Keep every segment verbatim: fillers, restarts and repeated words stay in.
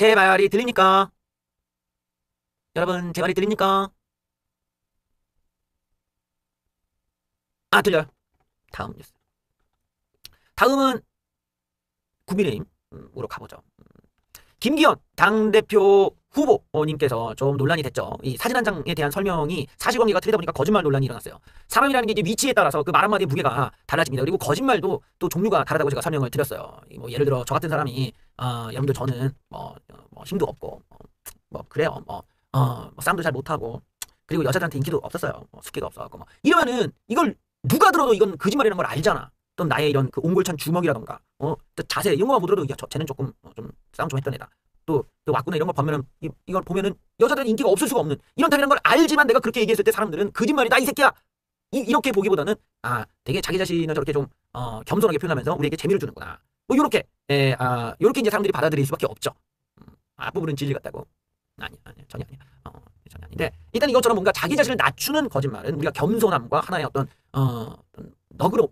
제 말이 들립니까? 여러분, 제 말이 들립니까? 아, 들려요. 다음 뉴스. 다음은 국민의힘으로 가보죠. 김기현 당대표 후보님께서 좀 논란이 됐죠. 이 사진 한 장에 대한 설명이 사실관계가 틀리다 보니까 거짓말 논란이 일어났어요. 사람이라는 게 이제 위치에 따라서 그 말 한마디의 무게가 달라집니다. 그리고 거짓말도 또 종류가 다르다고 제가 설명을 드렸어요. 뭐 예를 들어 저 같은 사람이 어, 여러분들 저는 뭐, 뭐 힘도 없고 뭐, 뭐 그래요. 뭐, 어, 뭐 싸움도 잘 못하고 그리고 여자들한테 인기도 없었어요. 뭐 숫기가 없어갖고 뭐. 이러면은 이걸 누가 들어도 이건 거짓말이라는 걸 알잖아. 또 나의 이런 그 옹골찬 주먹이라던가 어 자세 이런 거만 보더라도 야, 저, 쟤는 조금 어, 좀 싸움 좀 했던 애다. 또, 또 왔구나 이런 걸 보면은 이, 이걸 보면은 여자들은 인기가 없을 수가 없는 이런 탑이라는 걸 알지만 내가 그렇게 얘기했을 때 사람들은 거짓말이다 이 새끼야 이, 이렇게 보기보다는 아 되게 자기 자신을 저렇게 좀 어, 겸손하게 표현하면서 우리에게 재미를 주는구나 뭐 요렇게 에, 아, 요렇게 이제 사람들이 받아들일 수밖에 없죠. 음, 앞부분은 진리 같다고 아니야 아니야 전혀 아니야 어, 전혀 아닌데 일단 이것처럼 뭔가 자기 자신을 낮추는 거짓말은 우리가 겸손함과 하나의 어떤 어, 어떤 너그러움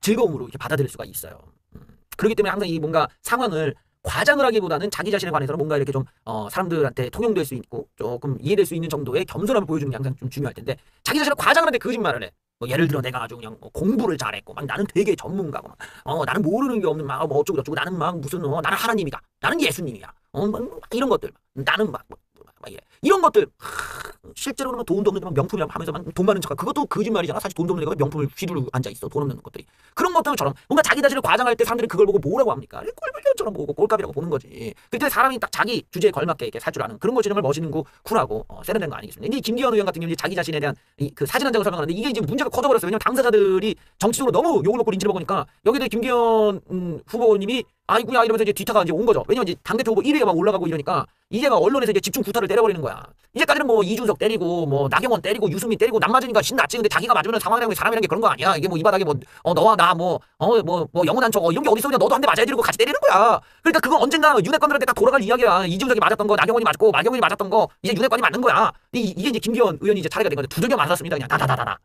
즐거움으로 이렇게 받아들일 수가 있어요. 음. 그렇기 때문에 항상 이 뭔가 상황을 과장을 하기보다는 자기 자신에 관해서는 뭔가 이렇게 좀 어, 사람들한테 통용될 수 있고 조금 이해될 수 있는 정도의 겸손함을 보여주는 게 항상 좀 중요할 텐데 자기 자신을 과장을 하는데 거짓말을 해. 뭐 예를 들어 내가 아주 그냥 뭐 공부를 잘했고 막 나는 되게 전문가고 막 어, 나는 모르는 게 없는 막 뭐 어쩌고 저쩌고 나는 막 무슨 어, 나는 하나님이다. 나는 예수님이야. 어, 막, 막 이런 것들 나는 막, 막, 막 이래. 이런 것들 하, 실제로는 돈도 없는데 명품이라고 하면서 막 돈 많은 척 그것도 거짓말이잖아. 사실 돈도 없는 애가 명품을 휘두르고 앉아있어. 돈 없는 것들이 그런 것들처럼 뭔가 자기 자신을 과장할 때 사람들이 그걸 보고 뭐라고 합니까? 꼴불견처럼 보고 꼴값이라고 보는 거지. 그때 사람이 딱 자기 주제에 걸맞게 이렇게 살 줄 아는 그런 거 지는 걸 멋있는 거 쿨하고 어, 세련된 거 아니겠습니까? 근데 김기현 의원 같은 경우는 자기 자신에 대한 이, 그 사진 한 장을 설명하는데 이게 이제 문제가 커져버렸어요. 왜냐면 당사자들이 정치적으로 너무 욕을 먹고 린치를 먹으니까 여기에 김기현 음, 후보님이 아이고야 이러면서 이제 뒤타가 이제 온 거죠. 왜냐면 이제 당대표 후보 일 위가 막 올라가고 이러니까 이제 막 언론에서 이제 집중 구타를 때려버리는 거야. 이제까지는 뭐 이준석 때리고 뭐 나경원 때리고 유승민 때리고 남 맞으니까 신났지. 근데 자기가 맞으면 상황이라는 게 사람이라는 게 그런 거 아니야. 이게 뭐 이 바닥에 뭐 어, 너와 나 뭐 어 뭐 뭐 영원한 척 어, 이런 게 어디 있어 그냥 너도 한 대 맞아야 되고 같이 때리는 거야. 그러니까 그거 언젠가 윤핵관들한테 딱 돌아갈 이야기야. 이준석이 맞았던 거 나경원이 맞았고 나경원이 맞았던 거 이제 윤핵관이 맞는 거야. 이, 이게 이제 김기현 의원이 이제 차례가 된 건데 두들겨 맞았습니다. 그냥 다다다다다.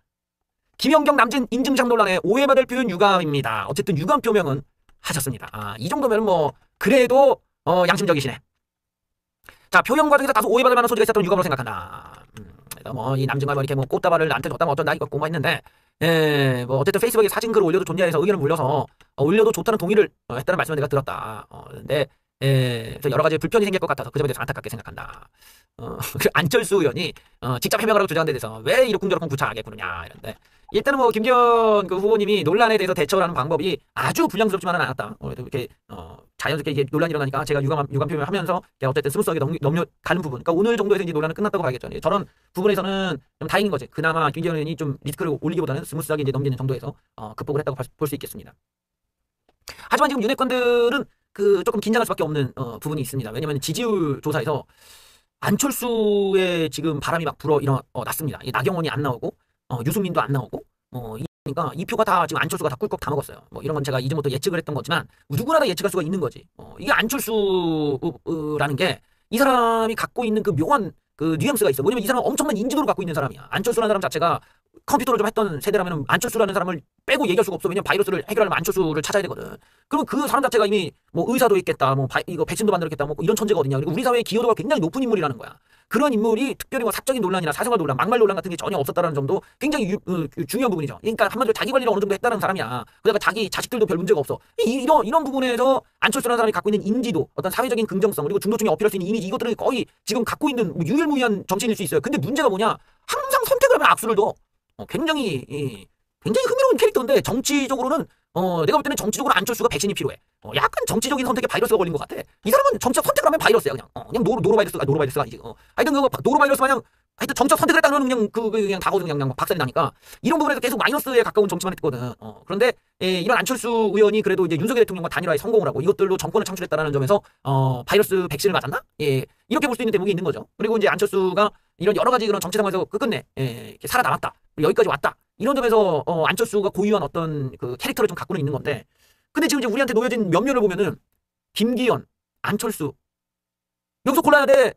김연경 남진 인증샷 논란에 오해받을 표현 유감입니다. 어쨌든 유감 표명은 하셨습니다. 아, 이 정도면 뭐 그래도 어, 양심적이시네. 자, 표현 과정에서 다소 오해받을 만한 소지가 있었던 유감으로 생각한다. 음, 그래서 뭐 이 남진과 이렇게 뭐 꽃다발을 나한테 줬다 뭐 어쩐다 이거 뭐 했는데, 예, 뭐 어쨌든 페이스북에 사진 글을 올려도 좋냐 해서 의견을 물려서 어, 올려도 좋다는 동의를 어, 했다는 말씀을 내가 들었다. 어, 근데 예, 여러 가지 불편이 생길 것 같아서 그 점에 대해서 안타깝게 생각한다. 어, 안철수 의원이 어, 직접 해명을 하고 주장한 데 대해서 왜 이러쿵저러쿵 구차하게 구느냐 이런데 일단은 뭐 김기현 그 후보님이 논란에 대해서 대처를 하는 방법이 아주 불량스럽지만은 않았다. 그래도 이렇게 어, 자연스럽게 이게 논란이 일어나니까 제가 유감, 유감 표현을 하면서 어쨌든 스무스하게 넘겨가는 부분. 그러니까 오늘 정도에서 이제 논란은 끝났다고 봐야겠죠. 저런 부분에서는 좀 다행인 거지. 그나마 김기현 의원이 좀 리스크를 올리기보다는 스무스하게 이제 넘기는 정도에서 어, 극복을 했다고 볼 수 있겠습니다. 하지만 지금 윤핵관들은 그 조금 긴장할 수밖에 없는 어, 부분이 있습니다. 왜냐하면 지지율 조사에서 안철수의 지금 바람이 막 불어 일어났습니다. 어, 나경원이 안 나오고 어, 유승민도 안 나오고 어, 그러니까 이 표가 다 지금 안철수가 다 꿀꺽 다 먹었어요. 뭐 이런 건 제가 이전부터 예측을 했던 거지만 누구나 다 예측할 수가 있는 거지. 어, 이게 안철수라는 게 이 사람이 갖고 있는 그 묘한 그 뉘앙스가 있어. 뭐냐면 이 사람은 엄청난 인지도를 갖고 있는 사람이야. 안철수라는 사람 자체가 컴퓨터를 좀 했던 세대라면 안철수라는 사람을 빼고 얘기할 수가 없어. 왜냐면 바이러스를 해결하려면 안철수를 찾아야 되거든. 그럼 그 사람 자체가 이미 뭐 의사도 있겠다, 뭐 바이, 이거 백신도 만들었겠다, 뭐 이런 천재가 어딨냐. 그리고 우리 사회의 기여도가 굉장히 높은 인물이라는 거야. 그런 인물이 특별히 뭐 사적인 논란이나 사생활 논란, 막말 논란 같은 게 전혀 없었다는 점도 굉장히 유, 유, 유, 중요한 부분이죠. 그러니까 한마디로 자기 관리를 어느 정도 했다는 사람이야. 그러니까 자기 자식들도 별 문제가 없어. 이, 이런, 이런 부분에서 안철수라는 사람이 갖고 있는 인지도, 어떤 사회적인 긍정성, 그리고 중도층이 어필할 수 있는 이미지, 이것들은 거의 지금 갖고 있는 유일무이한 정치인일 수 있어요. 근데 문제가 뭐냐? 항상 선택을 하면 악수를 둬. 어, 굉장히 이, 굉장히 흥미로운 캐릭터인데 정치적으로는 어, 내가 볼 때는 정치적으로 안철수가 백신이 필요해. 어, 약간 정치적인 선택에 바이러스가 걸린 것 같아. 이 사람은 정치적 선택을 하면 바이러스야 그냥. 어, 그냥 노로, 노로바이러스가 노로바이러스가 아니지. 어, 하여튼 그거 노로바이러스가 그냥 하여튼 정치적 선택을 했다 그러면 그냥 그 그냥 다거든 그냥, 그냥 박살이 나니까 이런 부분에서 계속 마이너스에 가까운 정치만 했거든. 어, 그런데 예, 이런 안철수 의원이 그래도 이제 윤석열 대통령과 단일화에 성공을 하고 이것들로 정권을 창출했다라는 점에서 어, 바이러스 백신을 맞았나? 예, 이렇게 볼 수 있는 대목이 있는 거죠. 그리고 이제 안철수가 이런 여러 가지 그런 정치 상황에서 끝끝내 예, 이렇게 살아남았다. 여기까지 왔다. 이런 점에서 어, 안철수가 고유한 어떤 그 캐릭터를 좀 갖고는 있는 건데 근데 지금 이제 우리한테 놓여진 면면을 보면은 김기현, 안철수 여기서 골라야 돼.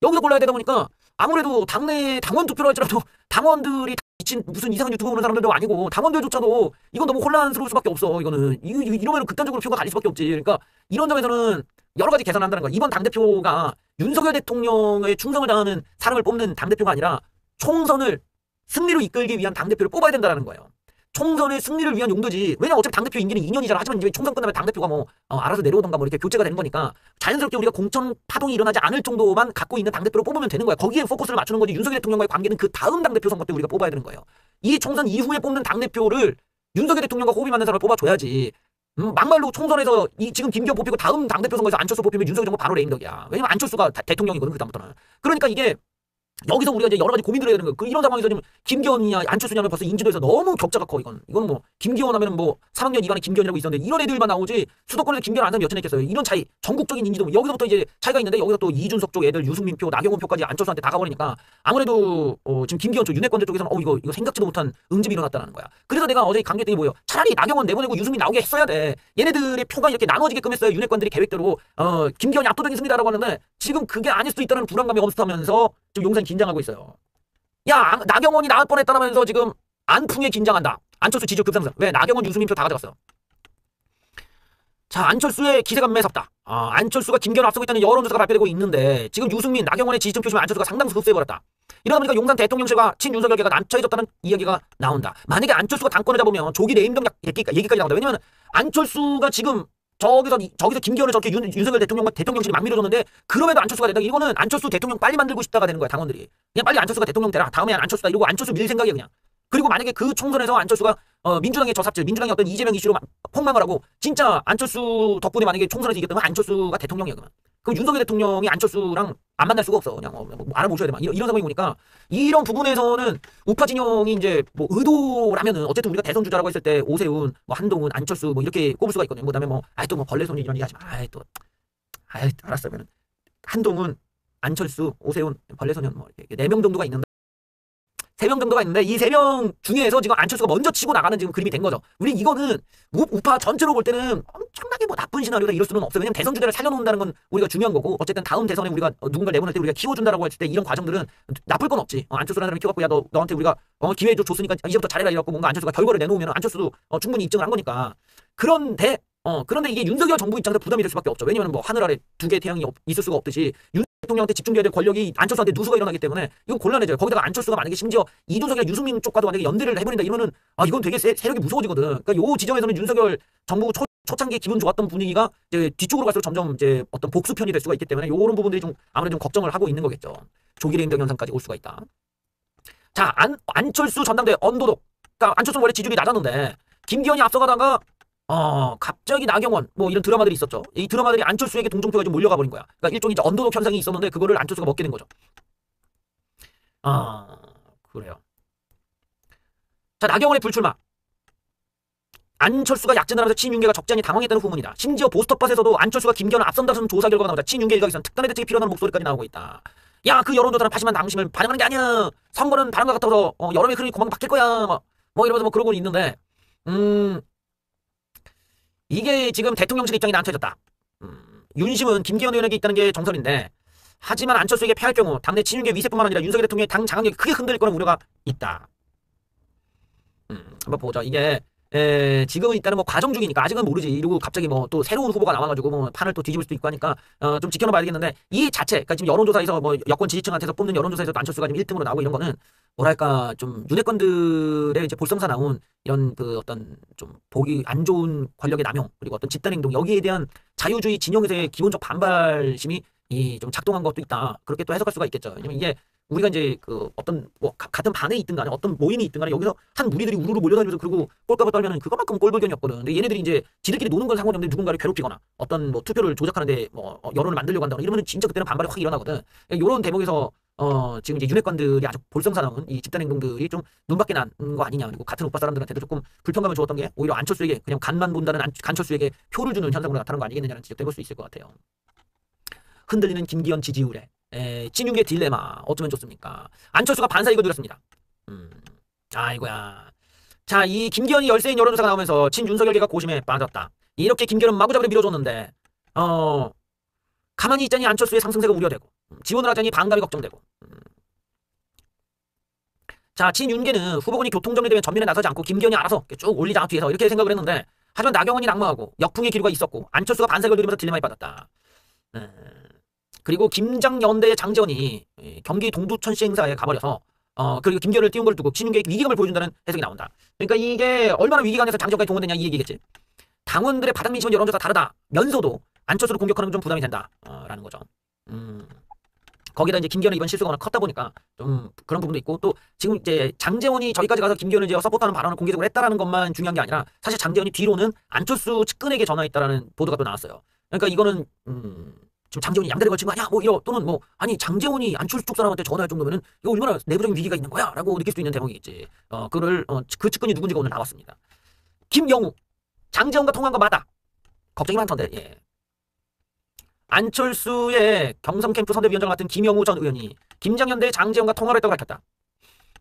여기서 골라야 되다 보니까 아무래도 당내 당원 투표로 할지라도 당원들이 미친 무슨 이상한 유튜브 보는 사람들도 아니고 당원들조차도 이건 너무 혼란스러울 수밖에 없어. 이거는 이, 이러면 극단적으로 표가 갈릴 수밖에 없지. 그러니까 이런 점에서는 여러 가지 계산을 한다는 거예요. 이번 당대표가 윤석열 대통령의 충성을 다하는 사람을 뽑는 당대표가 아니라 총선을 승리로 이끌기 위한 당대표를 뽑아야 된다는 거예요. 총선의 승리를 위한 용도지. 왜냐면 어차피 당대표 임기는 이 년이잖아. 하지만 이제 총선 끝나면 당대표가 뭐 어, 알아서 내려오던가 뭐 이렇게 교체가 되는 거니까 자연스럽게 우리가 공천 파동이 일어나지 않을 정도만 갖고 있는 당대표를 뽑으면 되는 거야. 거기에 포커스를 맞추는 거지. 윤석열 대통령과의 관계는 그 다음 당대표 선거 때 우리가 뽑아야 되는 거예요. 이 총선 이후에 뽑는 당대표를 윤석열 대통령과 호흡이 맞는 사람을 뽑아줘야지. 음, 막말로 총선에서 이 지금 김기현 뽑히고 다음 당대표 선거에서 안철수 뽑히면 윤석열 정부 바로 레임덕이야. 왜냐면 안철수가 다, 대통령이거든. 그다음부터는. 그러니까 이게 여기서 우리가 이제 여러 가지 고민을 해야 되는 거예요. 그 이런 상황에서 지금 김기현이냐 안철수냐면 벌써 인지도에서 너무 격차가 커. 이건 이건 뭐 김기현 하면은 뭐 삼 학년 이반에 김기현이라고 있었는데 이런 애들만 나오지 수도권에서 김기현 안 사람 몇이나 있겠어요. 이런 차이, 전국적인 인지도 여기서부터 이제 차이가 있는데 여기서 또 이준석 쪽 애들 유승민 표, 나경원 표까지 안철수한테 다 가버리니까 아무래도 어, 지금 김기현 쪽 윤핵관들 쪽에서는 어 이거 이거 생각지도 못한 응집이 일어났다는 거야. 그래서 내가 어제 강조했더니 뭐예요? 차라리 나경원 내보내고 유승민 나오게 했어야 돼. 얘네들의 표가 이렇게 나눠지게끔 했어요. 윤핵관들이 계획대로 어 김기현이 압도적인 승리다라고 하는데 지금 그게 아닐 수도 있다는 불안감이 엄습하면서 지금 용산 긴장하고 있어요. 야, 나경원이 나올 뻔했다라면서 지금 안풍에 긴장한다. 안철수 지지율 급상승. 왜? 나경원 유승민 표 다 가져갔어. 자, 안철수의 기세감 매섭다. 아, 안철수가 김기현을 앞서고 있다는 여론조사가 발표되고 있는데 지금 유승민, 나경원의 지지층 표시면 안철수가 상당수 흡수해버렸다. 이러다 보니까 용산 대통령실과 친윤석열 계가 난처해졌다는 이야기가 나온다. 만약에 안철수가 당권을 잡으면 조기 레임덕 얘기까지 나온다. 왜냐면 안철수가 지금 저기서, 저기서 김기현을 저렇게 윤, 윤석열 대통령과 대통령실이 막 밀어줬는데 그럼에도 안철수가 된다. 이거는 안철수 대통령 빨리 만들고 싶다가 되는 거야. 당원들이 그냥 빨리 안철수가 대통령 되라, 다음에 안철수다 이러고 안철수 밀 생각이야 그냥. 그리고 만약에 그 총선에서 안철수가 어, 민주당의 저삽질, 민주당의 어떤 이재명 이슈로 폭망을 하고 진짜 안철수 덕분에 만약에 총선에서 이겼다면 안철수가 대통령이야 그러면. 그럼 윤석열 대통령이 안철수랑 안 만날 수가 없어. 그냥 어, 뭐 알아보셔야 돼 막 이런, 이런 상황이 오니까 이런 부분에서는 우파 진영이 이제 뭐 의도라면은 어쨌든 우리가 대선 주자라고 했을 때 오세훈, 뭐 한동훈, 안철수 뭐 이렇게 꼽을 수가 있거든요. 그다음에 뭐 아이 또 뭐 벌레 손이 이런 얘기 하지 마. 아이 또 아이 알았어. 그러면 한동훈, 안철수, 오세훈, 벌레 소년 뭐 이렇게 네 명 정도가 있는데. 세 명 정도가 있는데 이 세 명 중에서 지금 안철수가 먼저 치고 나가는 지금 그림이 된 거죠. 우리 이거는 우파 전체로 볼 때는 엄청나게 뭐 나쁜 시나리오다 이럴 수는 없어요. 왜냐면 대선 주자를 살려놓는다는 건 우리가 중요한 거고 어쨌든 다음 대선에 우리가 누군가를 내보낼 때 우리가 키워준다라고 했을 때 이런 과정들은 나쁠 건 없지. 어, 안철수라는 사람이 키워갖고 야 너, 너한테 우리가 어, 기회 줬으니까 이제부터 잘해라 이래갖고 뭔가 안철수가 결과를 내놓으면 안철수도 어, 충분히 입증을 한 거니까. 그런데 어 그런데 이게 윤석열 정부 입장에서 부담이 될 수밖에 없죠. 왜냐면 뭐 하늘 아래 두 개의 태양이 없, 있을 수가 없듯이 윤 대통령한테 집중돼야 될 권력이 안철수한테 누수가 일어나기 때문에 이건 곤란해져요. 거기다가 안철수가 만약에 심지어 이준석이나 유승민 쪽과도 만약에 연대를 해버린다 이러면은 아 이건 되게 세, 세력이 무서워지거든. 그러니까 요 지점에서는 윤석열 정부 초, 초창기에 기분 좋았던 분위기가 이제 뒤쪽으로 갈수록 점점 이제 어떤 복수 편이 될 수가 있기 때문에 요런 부분들이 좀 아무래도 좀 걱정을 하고 있는 거겠죠. 조기 레임덕 현상까지 올 수가 있다. 자, 안 안철수 전당대회 언도독. 그러니까 안철수는 원래 지지율이 낮았는데 김기현이 앞서가다가 어 갑자기 나경원 뭐 이런 드라마들이 있었죠. 이 드라마들이 안철수에게 동정표가 좀 몰려가 버린 거야. 그러니까 일종의 이제 언더독 현상이 있었는데 그거를 안철수가 먹게 된 거죠. 아 그래요. 자, 나경원의 불출마. 안철수가 약진을 하면서 친윤계가 적지 않이 당황했다는 후문이다. 심지어 보스터팟에서도 안철수가 김기현을 앞선다는 조사 결과가 나오자 친윤계 일각에서는 특단의 대책이 필요하다는 목소리까지 나오고 있다. 야, 그 여론조사는 파시만 당심을 반응하는 게 아니야. 선거는 바람과 같아서 어, 여론의 흐름이 고만 바뀔 거야. 뭐, 뭐 이러면서 뭐 그러고는 있는데 음. 이게 지금 대통령실 입장이 난처해졌다. 음, 윤심은 김기현 의원에게 있다는 게 정설인데 하지만 안철수에게 패할 경우 당내 친윤계 위세뿐만 아니라 윤석열 대통령의 당 장악력이 크게 흔들릴 거라는 우려가 있다. 음, 한번 보자. 이게 에, 지금은 일단은 뭐 과정 중이니까 아직은 모르지. 이러고 갑자기 뭐 또 새로운 후보가 나와가지고 뭐 판을 또 뒤집을 수도 있고 하니까 어, 좀 지켜봐야겠는데 이 자체, 그러니까 지금 여론조사에서 뭐 여권 지지층한테서 뽑는 여론조사에서 안철수가 지금 일 등으로 나오고 이런 거는 뭐랄까 좀 윤핵관들의 이제 볼썽사 나온 이런 그 어떤 좀 보기 안 좋은 권력의 남용 그리고 어떤 집단 행동 여기에 대한 자유주의 진영에서의 기본적 반발심이 이 좀 작동한 것도 있다. 그렇게 또 해석할 수가 있겠죠. 왜냐면 이게 우리가 이제 그 어떤 뭐 가, 같은 반에 있든 간에 어떤 모임이 있든 간에 여기서 한 무리들이 우르르 몰려다니면서 그러고 꼴값을 떨면은 그것만큼 꼴불견이 없거든. 근데 얘네들이 이제 지들끼리 노는 건 상관이 없는데 누군가를 괴롭히거나 어떤 뭐 투표를 조작하는데 뭐 여론을 만들려고 한다거나 이러면 진짜 그때는 반발이 확 일어나거든. 이런 대목에서 어 지금 이제 윤핵관들이 아주 볼썽사나운 이 집단 행동들이 좀 눈밖에 난 거 아니냐. 그리고 같은 오빠 사람들한테도 조금 불편감을 주었던 게 오히려 안철수에게 그냥 간만 본다는 안, 안철수에게 표를 주는 현상으로 나타난 거 아니겠느냐는 지적도 해볼 수 있을 것 같아요. 흔들리는 김기현 지지율에 에, 친윤계 딜레마 어쩌면 좋습니까? 안철수가 반사 이거 누렸습니다. 음, 아이고야. 자, 이 김기현이 열세인 여론조사가 나오면서 친윤석열계가 고심에 빠졌다. 이렇게 김기현은 마구잡이로 밀어줬는데 어 가만히 있자니 안철수의 상승세가 우려되고 지원을 하자니 반감이 걱정되고. 음. 자, 친윤계는 후보군이 교통정리되면 전면에 나서지 않고 김기현이 알아서 쭉 올리자 뒤에서 이렇게 생각을 했는데 하지만 나경원이 낙마하고 역풍의 기류가 있었고 안철수가 반사격을 누리면서 딜레마에 빠졌다. 그리고 김장연대의 장제원이 경기 동두천시 행사에 가버려서 어 그리고 김기현을 띄운 걸 두고 신윤계의 위기감을 보여준다는 해석이 나온다. 그러니까 이게 얼마나 위기감에서 장제원까지 동원되냐 이 얘기겠지. 당원들의 바닥 민심은 여론조사 다르다면서도 안철수를 공격하는 좀 부담이 된다라는 거죠. 음. 거기다 이제 김기현의 이번 실수가 워낙 컸다 보니까 좀 그런 부분도 있고, 또 지금 이제 장제원이 저기까지 가서 김기현을 이제 서포트하는 발언을 공개적으로 했다라는 것만 중요한 게 아니라 사실 장제원이 뒤로는 안철수 측근에게 전화했다라는 보도가 또 나왔어요. 그러니까 이거는 음. 지금 장제원이 양다리 걸친 거 아니야? 뭐 이러 또는 뭐 아니 장제원이 안철수 쪽 사람한테 전화할 정도면은 이거 얼마나 내부적인 위기가 있는 거야? 라고 느낄 수 있는 대목이겠지. 어 그를 어, 그 측근이 누군지가 오늘 나왔습니다. 김영우 장제원과 통화한 거 맞다. 걱정이 많던데. 예. 안철수의 경성 캠프 선대위원장을 맡은 김영우 전 의원이 김장연대 장제원과 통화를 했다고 밝혔다.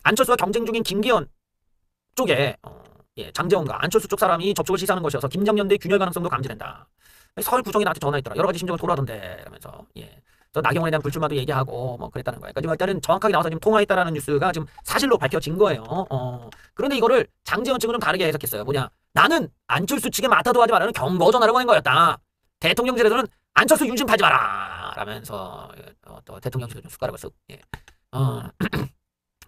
안철수와 경쟁 중인 김기현 쪽에 어, 예, 장제원과 안철수 쪽 사람이 접촉을 시사하는 것이어서 김장연대 균열 가능성도 감지된다. 서울 구청이 나한테 전화했더라. 여러 가지 심정을 돌아던데 이러면서 예, 저 나경원에 대한 불출마도 얘기하고 뭐 그랬다는 거예요. 그러니까 일단은 정확하게 나와서 지금 통화했다라는 뉴스가 지금 사실로 밝혀진 거예요. 어. 그런데 이거를 장제원 측은 좀 다르게 해석했어요. 뭐냐? 나는 안철수 측에 맡아도 하지 말라는 경고 전화를 보낸 거였다. 대통령실에서는 안철수 윤심 팔지 마라 라면서 어, 또 대통령실도 좀 숟가락을 쓱 예. 어.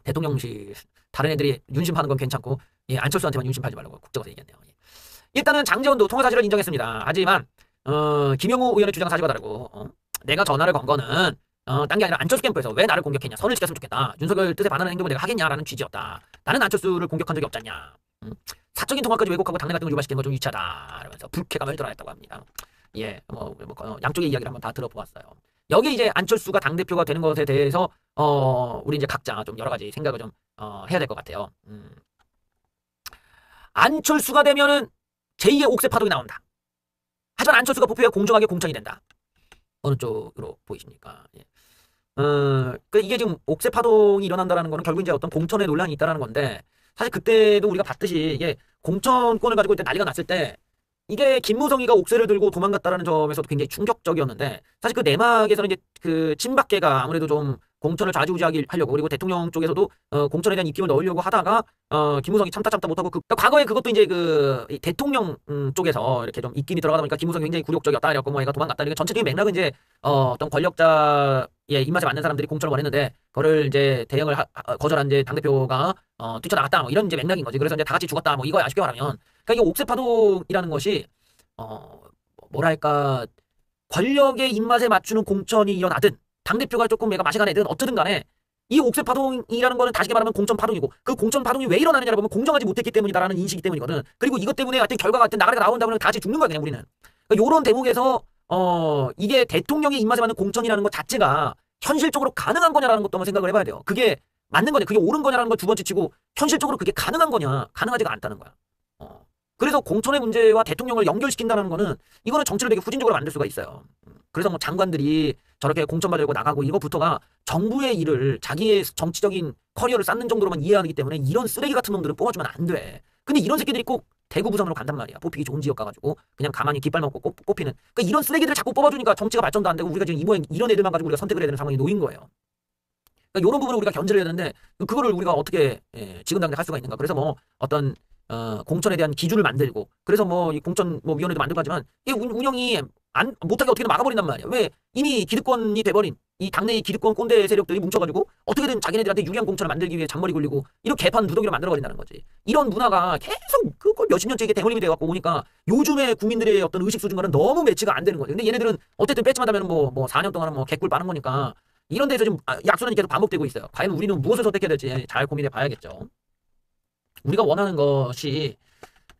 대통령실 다른 애들이 윤심 파는 건 괜찮고 예, 안철수한테만 윤심 팔지 말라고 국정에서 얘기했네요. 예. 일단은 장제원도 통화 사실을 인정했습니다. 하지만 어, 김영우 의원의 주장 사실과 다르고 어, 내가 전화를 건 거는 어, 딴 게 아니라 안철수 캠프에서 왜 나를 공격했냐, 선을 지켰으면 좋겠다, 윤석열 뜻에 반하는 행동을 내가 하겠냐라는 취지였다, 나는 안철수를 공격한 적이 없잖냐, 음, 사적인 통화까지 왜곡하고 당내 갈등을 유발시키는 건 좀 유치하다 이러면서 불쾌감을 드러냈다고 합니다. 예, 뭐, 뭐 양쪽의 이야기를 한번 다 들어보았어요. 여기 이제 안철수가 당대표가 되는 것에 대해서 어, 우리 이제 각자 좀 여러 가지 생각을 좀 어, 해야 될 것 같아요. 음. 안철수가 되면은 제이의 옥새 파동이 나온다. 하지만 안철수가 부패해 공정하게 공천이 된다. 어느 쪽으로 보이십니까? 예. 어, 그 이게 지금 옥새 파동이 일어난다라는 거는 결국 이제 어떤 공천의 논란이 있다라는 건데, 사실 그때도 우리가 봤듯이 이게 공천권을 가지고 이때 난리가 났을 때 이게 김무성이가 옥새를 들고 도망갔다라는 점에서도 굉장히 충격적이었는데, 사실 그 내막에서는 이제 그 친박계가 아무래도 좀 공천을 좌지우지하기 하려고, 그리고 대통령 쪽에서도 어, 공천에 대한 입김을 넣으려고 하다가 어, 김무성이 참다 참다 못하고 그, 그러니까 과거에 그것도 이제 그 대통령 음, 쪽에서 이렇게 좀 입김이 들어가다 보니까 김무성이 굉장히 굴욕적이었다 이랬고 뭐 얘가 도망갔다 이렇게 전체적인 맥락은 이제 어, 어떤 권력자의 입맛에 맞는 사람들이 공천을 원했는데 그거를 이제 대응을 하, 거절한 이제 당대표가 어, 뛰쳐나갔다 뭐 이런 이제 맥락인 거지. 그래서 이제 다 같이 죽었다 뭐 이거야, 쉽게 말하면. 그러니까 이게 옥새 파동이라는 것이 어, 뭐랄까 권력의 입맛에 맞추는 공천이 일어나든 당대표가 조금 내가 맛이 가네든 어쨌든 간에 이 옥새 파동이라는 거는 다시 말하면 공천 파동이고, 그 공천 파동이 왜 일어나느냐를 보면 공정하지 못했기 때문이다라는 인식이 때문이거든. 그리고 이것 때문에 하여튼 결과가 하여튼 나가리가 나온다면 다 같이 죽는 거야 그냥 우리는. 그러니까 요런 대목에서 어 이게 대통령의 입맛에 맞는 공천이라는 것 자체가 현실적으로 가능한 거냐라는 것도 한번 생각을 해봐야 돼요. 그게 맞는 거냐, 그게 옳은 거냐라는 걸 두 번째 치고 현실적으로 그게 가능한 거냐, 가능하지가 않다는 거야. 어. 그래서 공천의 문제와 대통령을 연결시킨다는 거는 이거는 정치를 되게 후진적으로 만들 수가 있어요. 그래서 뭐 장관들이 저렇게 공천받으려고 나가고 이거부터가 정부의 일을 자기의 정치적인 커리어를 쌓는 정도로만 이해하기 때문에 이런 쓰레기 같은 놈들은 뽑아주면 안 돼. 근데 이런 새끼들이 꼭 대구 부산으로 간단 말이야. 뽑히기 좋은 지역 가가지고 그냥 가만히 깃발 먹고 꼽, 뽑히는. 그러니까 이런 쓰레기들을 자꾸 뽑아주니까 정치가 발전도 안 되고 우리가 지금 이 모양 이런 애들만 가지고 우리가 선택을 해야 되는 상황이 놓인 거예요. 그러니까 이런 부분을 우리가 견제를 해야 되는데 그거를 우리가 어떻게 예, 지금 당장 할 수가 있는가. 그래서 뭐 어떤 어, 공천에 대한 기준을 만들고, 그래서 뭐, 이 공천, 뭐, 위원회도 만들고 하지만, 이게 운영이 안, 못하게 어떻게든 막아버린단 말이야. 왜? 이미 기득권이 돼버린, 이 당내의 기득권 꼰대 세력들이 뭉쳐가지고, 어떻게든 자기네들한테 유리한 공천을 만들기 위해 잔머리 굴리고, 이런 개판 누더기로 만들어버린다는 거지. 이런 문화가 계속, 그걸 몇십 년째 이게 대물림이 돼갖고 오니까, 요즘에 국민들의 어떤 의식 수준과는 너무 매치가 안 되는 거지. 근데 얘네들은, 어쨌든 뺏지만 하면 뭐, 뭐, 사 년 동안은 뭐, 개꿀 빠는 거니까, 이런 데에서 지금 약수는 계속 반복되고 있어요. 과연 우리는 무엇을 선택해야 될지 잘 고민해 봐야겠죠. 우리가 원하는 것이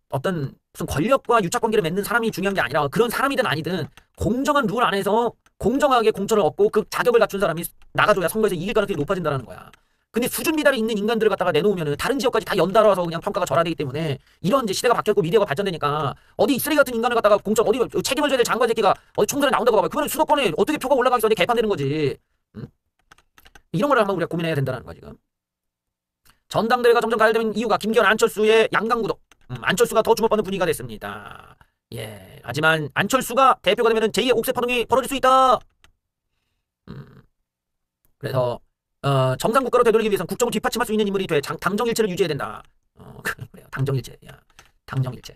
어떤 무슨 권력과 유착관계를 맺는 사람이 중요한 게 아니라 그런 사람이든 아니든 공정한 룰 안에서 공정하게 공천을 얻고 그 자격을 갖춘 사람이 나가줘야 선거에서 이길 가능성이 높아진다는 거야. 근데 수준 미달이 있는 인간들을 갖다가 내놓으면 다른 지역까지 다 연달아서 그냥 평가가 절하되기 때문에 이런 이제 시대가 바뀌었고 미디어가 발전되니까 어디 쓰레기 같은 인간을 갖다가 공천 어디 책임을 져야 될 장관 새끼가 어디 총선에 나온다고 봐봐. 그거는 수도권에 어떻게 표가 올라가기 전에 개판되는 거지. 음? 이런 걸 한번 우리가 고민해야 된다는 거야 지금. 전당대회가 점점 가열되는 이유가 김기현 안철수의 양강구도. 음, 안철수가 더 주목받는 분위기가 됐습니다. 예. 하지만 안철수가 대표가 되면 제이의 옥새 파동이 벌어질 수 있다. 음, 그래서 어, 정상국가로 되돌리기 위해선 국정을 뒷받침할 수 있는 인물이 돼 장, 당정일체를 유지해야 된다. 어, 그래요. 당정일체. 야, 당정일체.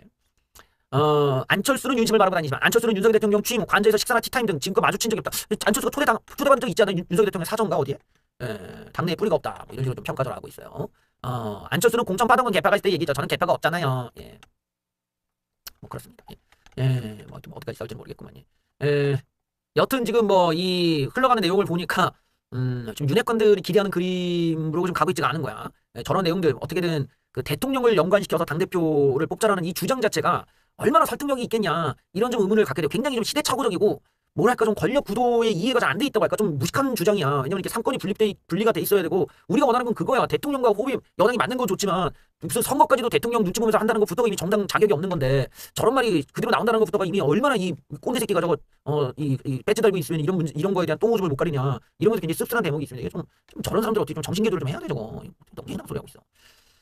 어, 안철수는 윤심을 바라고 다니지만 안철수는 윤석열 대통령 취임, 관저에서 식사나 티타임 등 지금껏 마주친 적이 없다. 안철수가 초대당, 초대받은 적이 있지 않아요? 윤석열 대통령 사정가 어디에? 에, 당내에 뿌리가 없다. 뭐 이런 식으로 좀 평가를 하고 있어요. 어, 안철수는 공천 받은 건 개파가 있을 때 얘기죠. 저는 개파가 없잖아요. 예. 뭐 그렇습니다. 예. 예, 뭐 좀 어디까지 싸울지 모르겠구만. 예. 예. 여튼 지금 뭐 이 흘러가는 내용을 보니까 음, 지금 윤핵관들이 기대하는 그림으로 좀 가고 있지가 않은 거야. 예, 저런 내용들 어떻게든 그 대통령을 연관시켜서 당대표를 뽑자라는 이 주장 자체가 얼마나 설득력이 있겠냐 이런 좀 의문을 갖게 돼요. 굉장히 좀 시대착오적이고 뭐랄까 좀 권력 구도에 이해가 잘 안 돼 있다고 할까 좀 무식한 주장이야. 왜냐면 이렇게 삼권이 분립돼 분리가 돼 있어야 되고 우리가 원하는 건 그거야. 대통령과 호흡이 여당이 맞는 건 좋지만 무슨 선거까지도 대통령 눈치 보면서 한다는 것부터가 이미 정당 자격이 없는 건데 저런 말이 그대로 나온다는 것부터가 이미 얼마나 이 꼰대 새끼가 저거 어 이 이 배지 달고 있으면 이런 문제 이런 거에 대한 똥오줌을 못 가리냐 이러면서 굉장히 씁쓸한 대목이 있습니다. 이게 좀, 좀 저런 사람들 어떻게 좀 정신 개조를 좀 해야 돼 저거. 너무 해남 소리하고 있어.